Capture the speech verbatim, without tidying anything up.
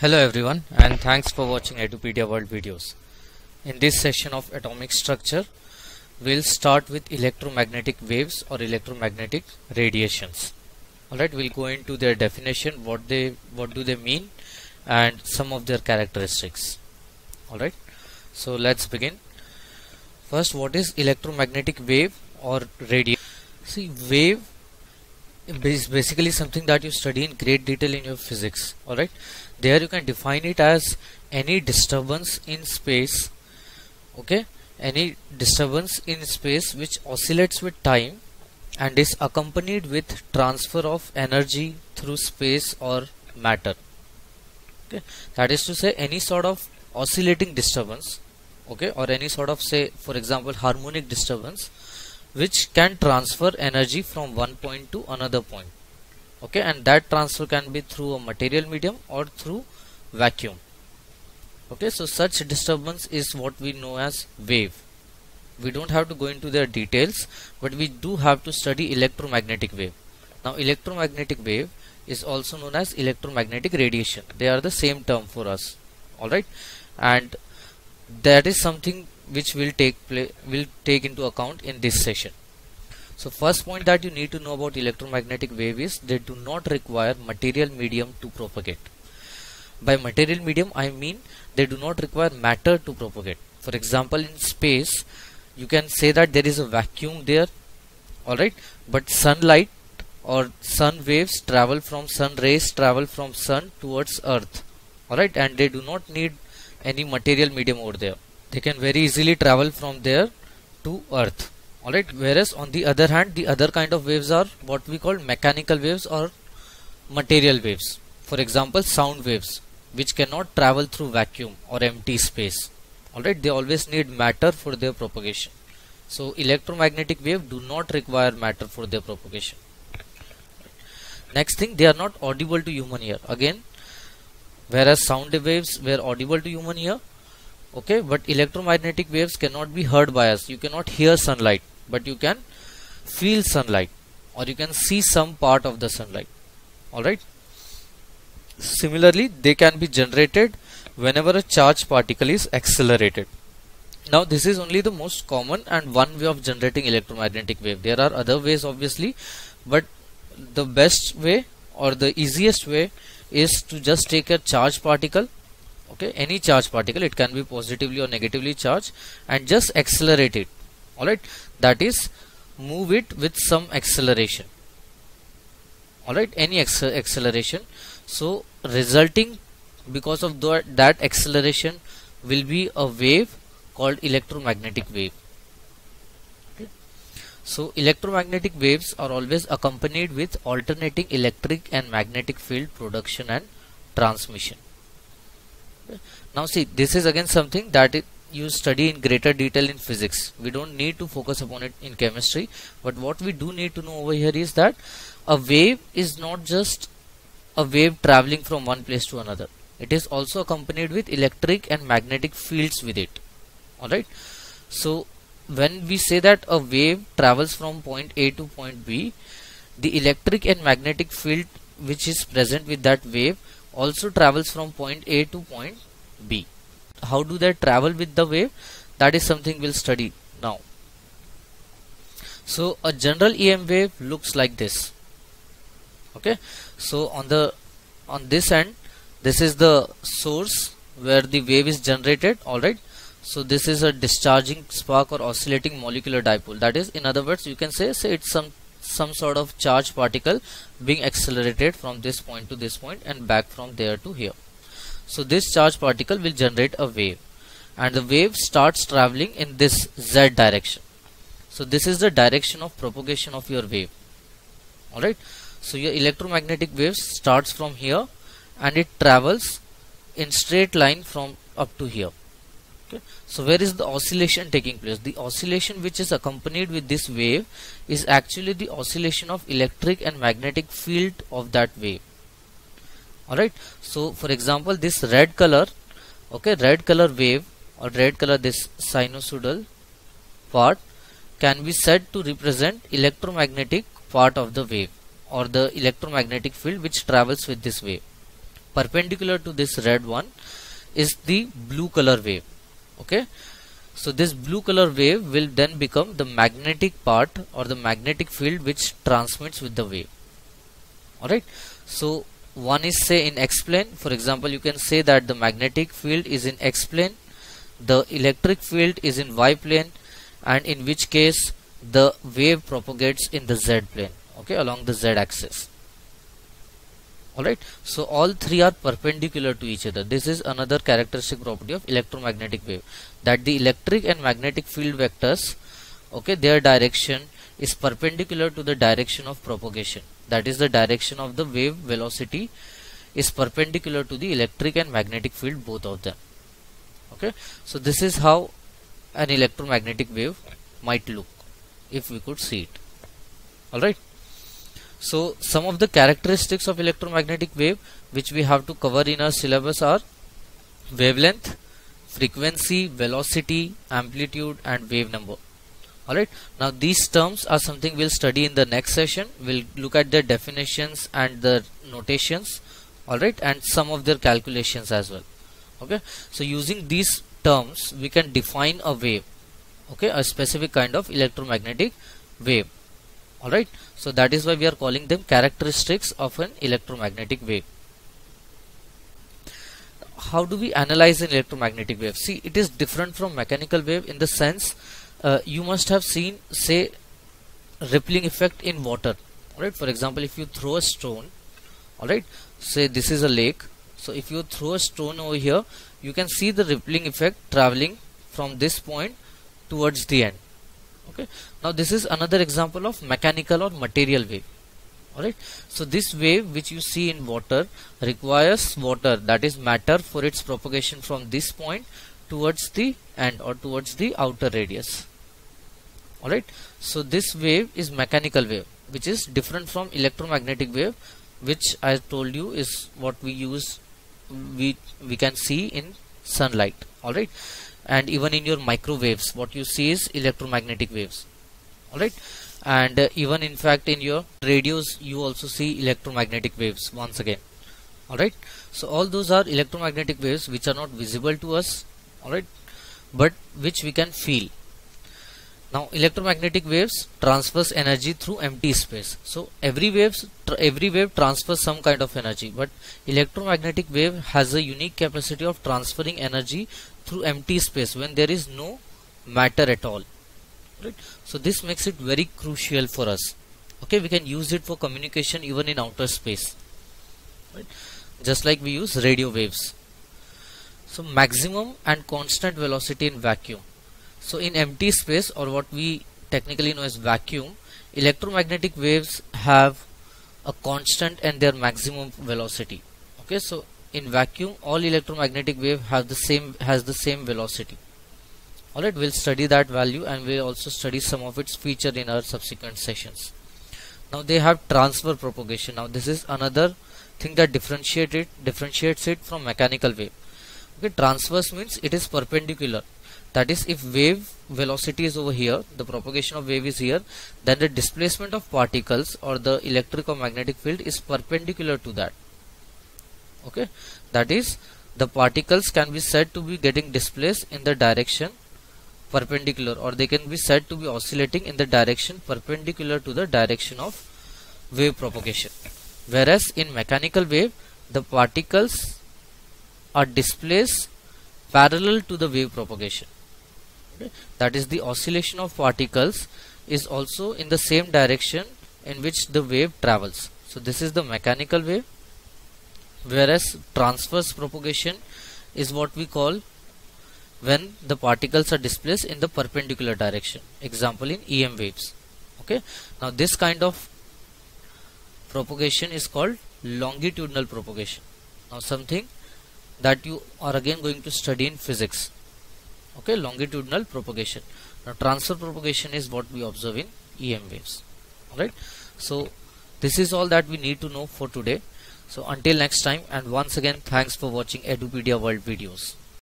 Hello everyone, and thanks for watching Edupedia World videos. In this session of atomic structure, we'll start with electromagnetic waves or electromagnetic radiations. Alright, we'll go into their definition, what they what do they mean, and some of their characteristics. Alright, so let's begin. First, what is electromagnetic wave or radiation? See, wave is basically something that you study in great detail in your physics. Alright, there you can define it as any disturbance in space, okay, any disturbance in space which oscillates with time and is accompanied with transfer of energy through space or matter. Okay, that is to say any sort of oscillating disturbance, okay, or any sort of, say for example, harmonic disturbance which can transfer energy from one point to another point, okay, and that transfer can be through a material medium or through vacuum. Okay, so such disturbance is what we know as wave. We don't have to go into their details, but we do have to study electromagnetic wave. Now, electromagnetic wave is also known as electromagnetic radiation. They are the same term for us. All right, and that is something which will take play will take into account in this session. So first point that you need to know about electromagnetic wave is they do not require material medium to propagate. By material medium, I mean they do not require matter to propagate. For example, in space, you can say that there is a vacuum there, alright, but sunlight or sun waves travel from sun rays travel from sun towards earth, alright, and they do not need any material medium over there. They can very easily travel from there to earth, alright, whereas on the other hand, the other kind of waves are what we call mechanical waves or material waves. For example, sound waves, which cannot travel through vacuum or empty space. Alright, they always need matter for their propagation. So electromagnetic wave do not require matter for their propagation. Next thing, they are not audible to human ear. Again, whereas sound waves were audible to human ear, okay, but electromagnetic waves cannot be heard by us. You cannot hear sunlight, but you can feel sunlight or you can see some part of the sunlight. Alright. Similarly, they can be generated whenever a charged particle is accelerated. Now, this is only the most common and one way of generating electromagnetic wave. There are other ways obviously, but the best way or the easiest way is to just take a charged particle, okay, any charged particle, it can be positively or negatively charged, and just accelerate it. Alright, that is, move it with some acceleration. Alright, any acceleration. So resulting because of that acceleration will be a wave called electromagnetic wave. Okay. So electromagnetic waves are always accompanied with alternating electric and magnetic field production and transmission. Okay. Now see, this is again something that it, you study in greater detail in physics. We don't need to focus upon it in chemistry, but what we do need to know over here is that a wave is not just a wave traveling from one place to another. It is also accompanied with electric and magnetic fields with it. Alright, so when we say that a wave travels from point A to point B, the electric and magnetic field which is present with that wave also travels from point A to point B. How do they travel with the wave? That is something we'll study now. So a general E M wave looks like this. Okay, so on the on this end, this is the source where the wave is generated. Alright, so this is a discharging spark or oscillating molecular dipole. That is, in other words, you can say say it's some some sort of charged particle being accelerated from this point to this point and back from there to here. So this charged particle will generate a wave, and the wave starts traveling in this Z direction. So this is the direction of propagation of your wave. Alright, so your electromagnetic wave starts from here and it travels in straight line from up to here. Okay. So where is the oscillation taking place? The oscillation which is accompanied with this wave is actually the oscillation of electric and magnetic field of that wave. Alright, so for example, this red color, okay, red color wave or red color, this sinusoidal part can be said to represent electromagnetic part of the wave, or the electromagnetic field which travels with this wave. perpendicular to this red one is the blue color wave. Okay, so this blue color wave will then become the magnetic part or the magnetic field which transmits with the wave. Alright, so one is say in X plane. For example, you can say that the magnetic field is in X plane, the electric field is in Y plane, and in which case the wave propagates in the Z plane, okay, along the Z axis. Alright, so all three are perpendicular to each other. This is another characteristic property of electromagnetic wave, that the electric and magnetic field vectors, okay, their direction is perpendicular to the direction of propagation. That is, the direction of the wave velocity is perpendicular to the electric and magnetic field, both of them. Okay, so this is how an electromagnetic wave might look if we could see it. Alright, so some of the characteristics of electromagnetic wave which we have to cover in our syllabus are wavelength, frequency, velocity, amplitude, and wave number. Alright, now these terms are something we'll study in the next session. We'll look at their definitions and the notations, alright, and some of their calculations as well. Okay, so using these terms we can define a wave, okay, a specific kind of electromagnetic wave. Alright, so that is why we are calling them characteristics of an electromagnetic wave. How do we analyze an electromagnetic wave? See, it is different from mechanical wave in the sense, Uh, you must have seen, say, rippling effect in water. Alright, for example, if you throw a stone, alright, say this is a lake, so if you throw a stone over here, you can see the rippling effect traveling from this point towards the end. Okay, now this is another example of mechanical or material wave. Alright, so this wave which you see in water requires water, that is matter, for its propagation from this point towards the end or towards the outer radius. Alright, so this wave is mechanical wave, which is different from electromagnetic wave, which I told you is what we use, we, we can see in sunlight. Alright, and even in your microwaves, what you see is electromagnetic waves. Alright, and uh, even in fact in your radios, you also see electromagnetic waves once again. Alright, so all those are electromagnetic waves which are not visible to us, alright, but which we can feel. Now electromagnetic waves transfers energy through empty space. So every waves every wave transfers some kind of energy, but electromagnetic wave has a unique capacity of transferring energy through empty space when there is no matter at all. Right? So this makes it very crucial for us. Okay, we can use it for communication even in outer space. Right? Just like we use radio waves. So maximum and constant velocity in vacuum. So in empty space, or what we technically know as vacuum, electromagnetic waves have a constant and their maximum velocity. Okay, so in vacuum all electromagnetic wave have the same has the same velocity. Alright, we'll study that value and we'll also study some of its feature in our subsequent sessions. Now they have transfer propagation. Now this is another thing that differentiate it, differentiates it from mechanical wave. Okay, transverse means it is perpendicular. That is, if wave velocity is over here, the propagation of wave is here, then the displacement of particles or the electric or magnetic field is perpendicular to that. Okay, that is, the particles can be said to be getting displaced in the direction perpendicular, or they can be said to be oscillating in the direction perpendicular to the direction of wave propagation. Whereas in mechanical wave, the particles are displaced parallel to the wave propagation. Okay? That is, the oscillation of particles is also in the same direction in which the wave travels. So this is the mechanical wave, whereas transverse propagation is what we call when the particles are displaced in the perpendicular direction. Example, in E M waves. Okay? Now this kind of propagation is called longitudinal propagation. Now something that you are again going to study in physics. Okay, longitudinal propagation. Now transfer propagation is what we observe in E M waves. Alright, so this is all that we need to know for today. So until next time, and once again, thanks for watching Edupedia World videos.